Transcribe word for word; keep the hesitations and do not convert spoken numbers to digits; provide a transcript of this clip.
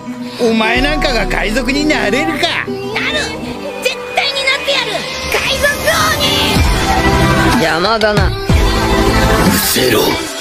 でお前なんかが海賊になれるか。なる、絶対になってやる、海賊王に。邪魔だな。失せろ。